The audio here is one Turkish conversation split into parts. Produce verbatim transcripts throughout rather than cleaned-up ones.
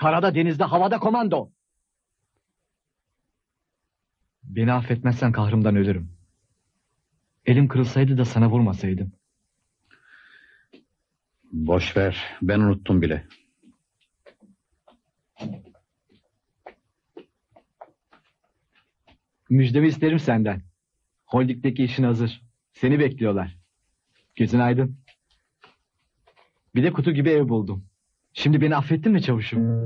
Karada, denizde, havada komando. Beni affetmezsen kahrımdan ölürüm. Elim kırılsaydı da sana vurmasaydım. Boş ver, ben unuttum bile. Müjdemi isterim senden. Holding'deki işin hazır. Seni bekliyorlar. Gözün aydın. Bir de kutu gibi ev buldum. Şimdi beni affettin mi çavuşum?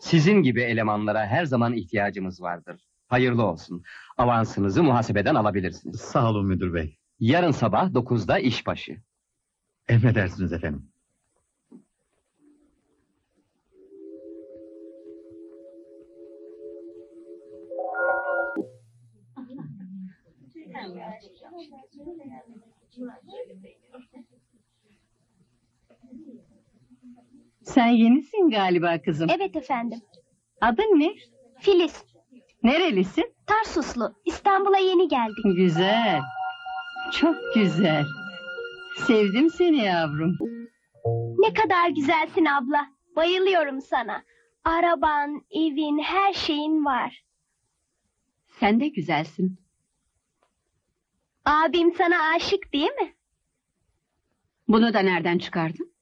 Sizin gibi elemanlara her zaman ihtiyacımız vardır. Hayırlı olsun. Avansınızı muhasebeden alabilirsiniz. Sağ olun müdür bey. Yarın sabah dokuzda işbaşı. Emredersiniz efendim. Sen yenisin galiba kızım. Evet efendim. Adın ne? Filiz. Nerelisin? Tarsuslu. İstanbul'a yeni geldik. Güzel. Çok güzel. Sevdim seni yavrum. Ne kadar güzelsin abla. Bayılıyorum sana. Araban, evin, her şeyin var. Sen de güzelsin. Abim sana aşık değil mi? Bunu da nereden çıkardın?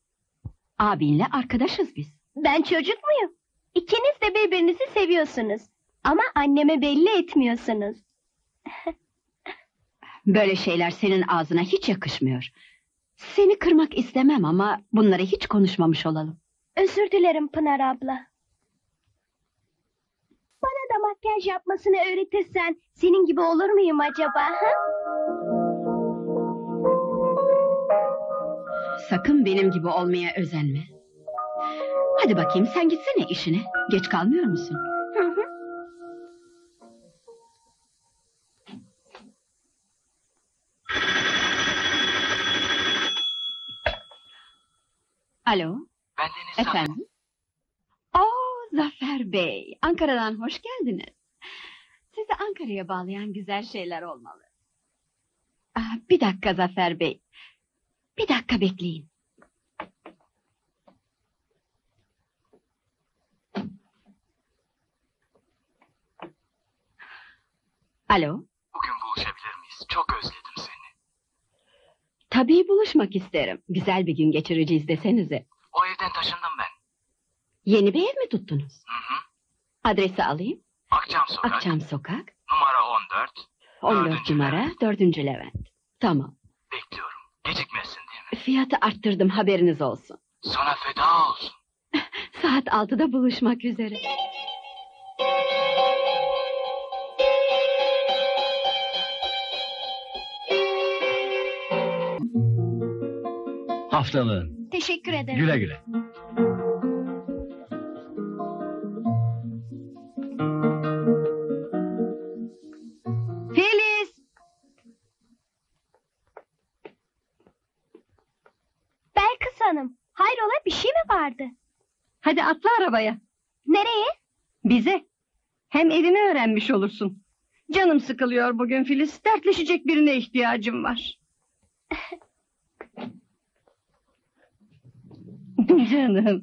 Abinle arkadaşız biz. Ben çocuk muyum? İkiniz de birbirinizi seviyorsunuz. Ama anneme belli etmiyorsunuz. Böyle şeyler senin ağzına hiç yakışmıyor. Seni kırmak istemem ama bunları hiç konuşmamış olalım. Özür dilerim Pınar abla. Bana da makyaj yapmasını öğretirsen senin gibi olur muyum acaba? Ha? Sakın benim gibi olmaya özenme. Hadi bakayım sen gitsene işine. Geç kalmıyor musun? Hı hı. Alo. Bendeniz efendim. Oo, Zafer Bey. Ankara'dan hoş geldiniz. Sizi Ankara'ya bağlayan güzel şeyler olmalı. Aa, bir dakika Zafer Bey. Bir dakika bekleyin. Alo. Bugün buluşabilir miyiz? Çok özledim seni. Tabii buluşmak isterim. Güzel bir gün geçireceğiz desenize. O evden taşındım ben. Yeni bir ev mi tuttunuz? Hı hı. Adresi alayım. Akçam Sokak. Akçam Sokak. Numara on dört. on dört numara dördüncü Levent. Tamam. Bekliyorum. Gecikmezsin değil mi? Fiyatı arttırdım, haberiniz olsun. Sana feda olsun. Saat altıda buluşmak üzere. Haftalığın. Teşekkür ederim. Güle güle. Hanım, hayrola bir şey mi vardı? Hadi atla arabaya. Nereye? Bize. Hem evimi öğrenmiş olursun. Canım sıkılıyor bugün Filiz. Dertleşecek birine ihtiyacım var. Canım.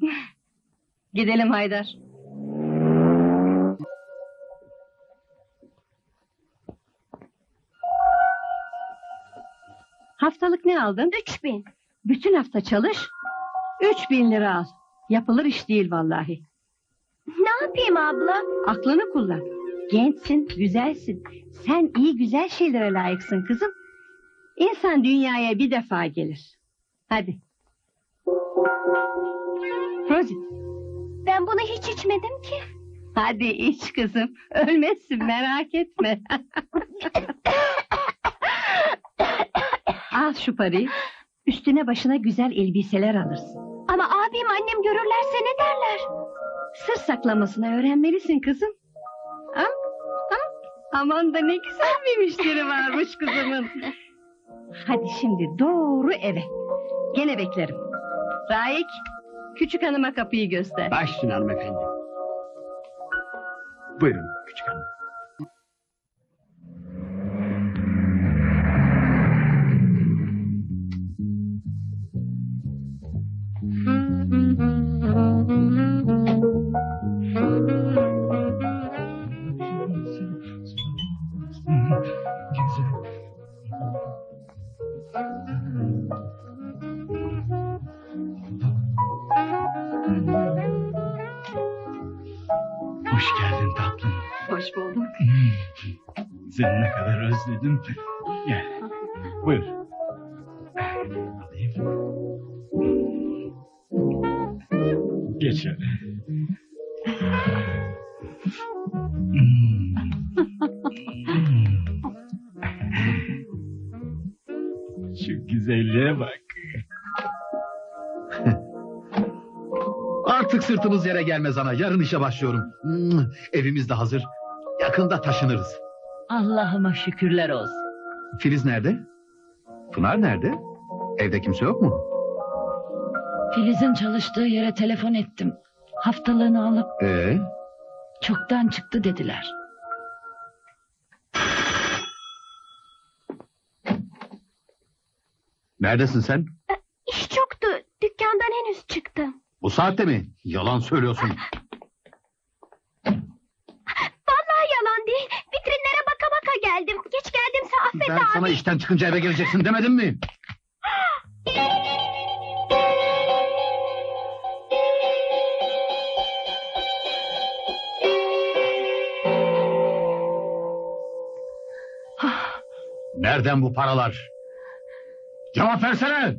Gidelim Haydar. Haftalık ne aldın? Üç bin. Bütün hafta çalış, üç bin lira al. Yapılır iş değil vallahi. Ne yapayım abla? Aklını kullan. Gençsin, güzelsin. Sen iyi güzel şeylere layıksın kızım. İnsan dünyaya bir defa gelir. Hadi. Rosie. Ben bunu hiç içmedim ki. Hadi iç kızım. Ölmezsin merak etme. Al şu parayı. Üstüne başına güzel elbiseler alırsın. Ama abim annem görürlerse ne derler? Sır saklamasını öğrenmelisin kızım. Ha? Ha? Aman da ne güzel bir müşteri varmış kızımın. Hadi şimdi doğru eve. Gene beklerim. Raik, küçük hanıma kapıyı göster. Başüstüne hanım efendi. Buyurun küçük hanım. Hoş geldin tatlım. Hoş bulduk. Seni ne kadar özledim. Gel. Buyur. Alayım. Geç öyle. Şu güzelliğe bak. Artık sırtımız yere gelmez ana. Yarın işe başlıyorum. Hmm, evimiz de hazır. Yakında taşınırız. Allah'ıma şükürler olsun. Filiz nerede? Pınar nerede? Evde kimse yok mu? Filiz'in çalıştığı yere telefon ettim. Haftalığını alıp... Ee? Çoktan çıktı dediler. Neredesin sen? İş çoktu. Dükkandan henüz çıktım. Bu saatte mi? Yalan söylüyorsun. Vallahi yalan değil. Vitrinlere baka baka geldim. Geç geldimse affet ben abi. Ben sana işten çıkınca eve geleceksin demedim mi? Nereden bu paralar? Cevap versene!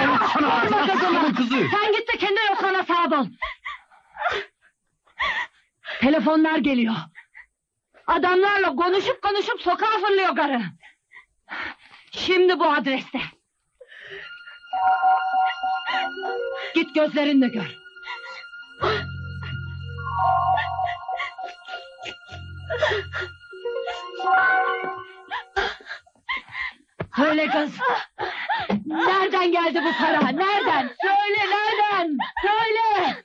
Evet sana ağzına kızı! Sen git de kendi Yosma'na sahip ol! Telefonlar geliyor. Adamlarla konuşup konuşup sokağa fırlıyor karı. Şimdi bu adreste. Git gözlerinle gör. Söyle kız. Nereden geldi bu para? Nereden? Söyle nereden? Söyle.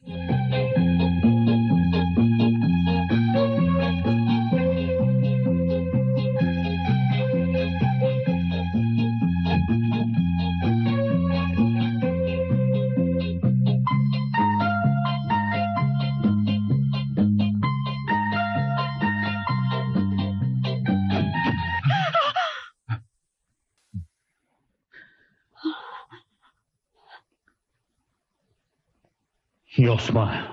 Yosma.